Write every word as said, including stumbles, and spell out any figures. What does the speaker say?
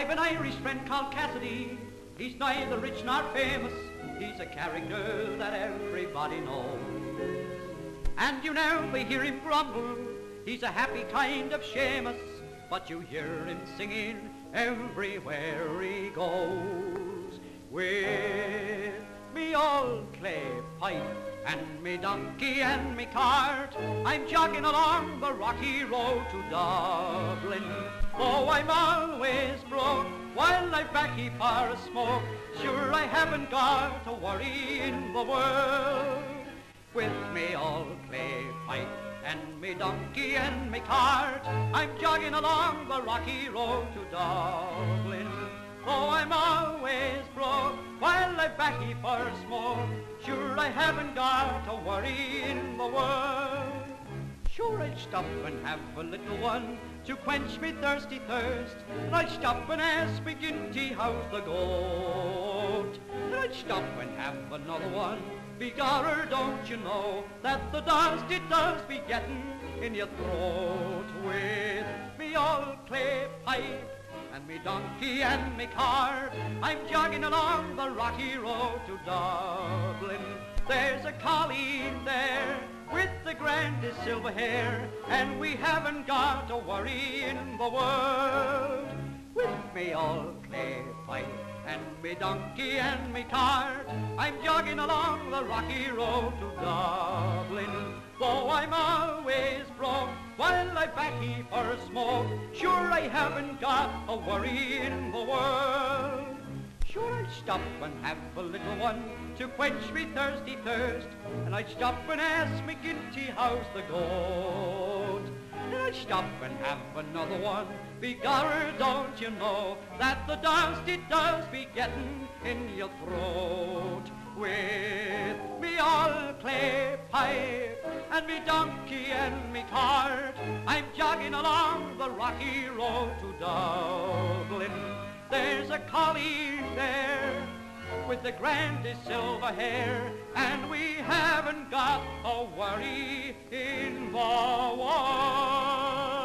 I've an Irish friend called Cassidy. He's neither rich nor famous. He's a character that everybody knows. And you never hear him grumble. He's a happy kind of Seamus. But you hear him singing everywhere he goes. With me old clay pipe and me donkey and me cart, I'm jogging along the rocky road to Dublin. Oh, I'm always broke while I'm backy for a smoke. Sure, I haven't got a worry in the world. With me old clay pipe and me donkey and me cart, I'm jogging along the rocky road to Dublin. Oh, I'm always broke while I'm backy for a smoke. Sure, I haven't got a worry in the world. Sure, I'll stop and have a little one to quench me thirsty thirst. And I'll stop and ask me Ginty how's the goat. And I'll stop and have another one. Begorra, don't you know that the dust it does be getting in your throat? With me old clay pipe and me donkey and me cart, I'm jogging along the rocky road to Dublin. There's a colleen there with the grandest silver hair, and we haven't got a worry in the world. With me old clay pipe and me donkey and me cart, I'm jogging along the rocky road to Dublin. Though I'm always broke while I'm backy for a smoke, sure I haven't got a worry in the world. Sure, I'd stop and have a little one to quench me thirsty thirst. And I'd stop and ask me Ginty how's the goat. And I'd stop and have another one. Begorra, don't you know that the dust it does be getting in your throat. With me old clay pipe and me donkey and me cart, I'm jogging along the rocky road to Dublin. There's a colleen there with the grandest silver hair, and we haven't got a worry in the world.